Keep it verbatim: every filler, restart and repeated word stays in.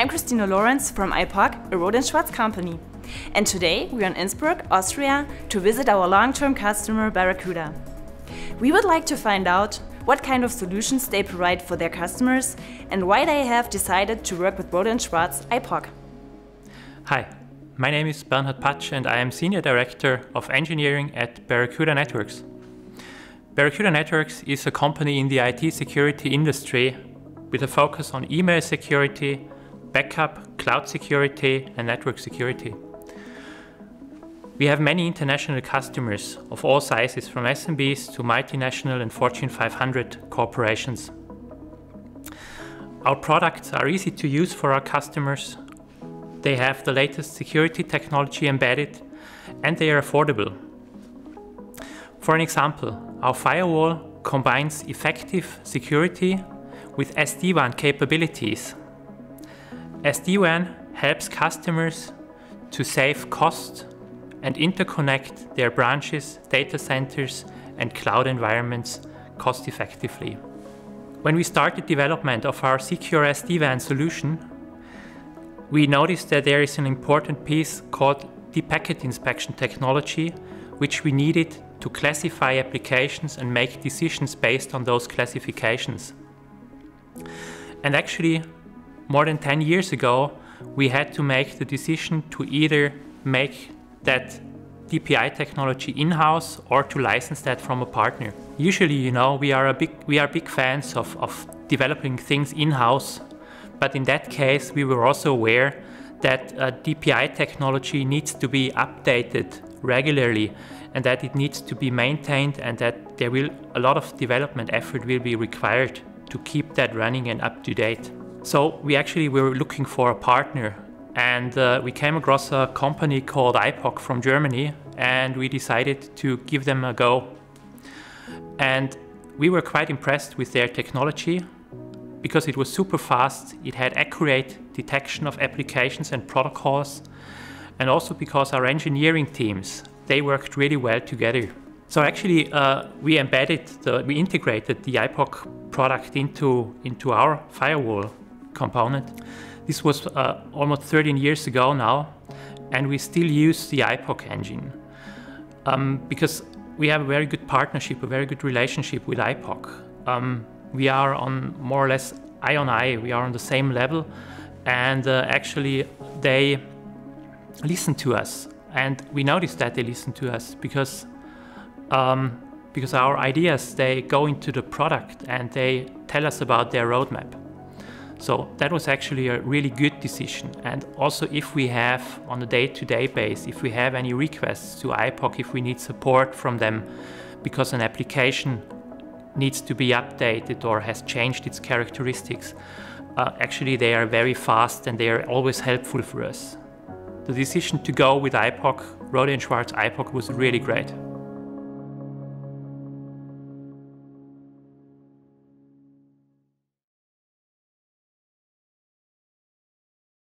I'm Christina Lorenz from ipoque, a Rohde and Schwarz company. And today we are in Innsbruck, Austria, to visit our long-term customer Barracuda. We would like to find out what kind of solutions they provide for their customers and why they have decided to work with Rohde and Schwarz ipoque. Hi, my name is Bernhard Patsch and I am Senior Director of Engineering at Barracuda Networks. Barracuda Networks is a company in the I T security industry with a focus on email security, backup, cloud security and network security. We have many international customers of all sizes, from S M Bs to multinational and Fortune five hundred corporations. Our products are easy to use for our customers, they have the latest security technology embedded and they are affordable. For an example, our firewall combines effective security with S D WAN capabilities. S D WAN helps customers to save cost and interconnect their branches, data centers and cloud environments cost effectively. When we started development of our secure S D WAN solution, we noticed that there is an important piece called the packet inspection technology, which we needed to classify applications and make decisions based on those classifications. And actually, more than ten years ago, we had to make the decision to either make that D P I technology in-house or to license that from a partner. Usually, you know, we are a big we are big fans of, of developing things in-house, but in that case, we were also aware that uh, D P I technology needs to be updated regularly and that it needs to be maintained and that there will a lot of development effort will be required to keep that running and up to date. So we actually were looking for a partner and uh, we came across a company called ipoque from Germany and we decided to give them a go. And we were quite impressed with their technology because it was super fast, it had accurate detection of applications and protocols, and also because our engineering teams, they worked really well together. So actually uh, we embedded, the, we integrated the ipoque product into, into our firewall component. This was uh, almost thirteen years ago now, and we still use the ipoque engine um, because we have a very good partnership, a very good relationship with ipoque. Um, we are on more or less eye on eye, we are on the same level, and uh, actually they listen to us, and we noticed that they listen to us because Um, because our ideas, they go into the product and they tell us about their roadmap. So that was actually a really good decision. And also, if we have on a day-to-day basis, if we have any requests to ipoque, if we need support from them because an application needs to be updated or has changed its characteristics, uh, actually they are very fast and they are always helpful for us. The decision to go with ipoque, Rohde and Schwarz ipoque, was really great.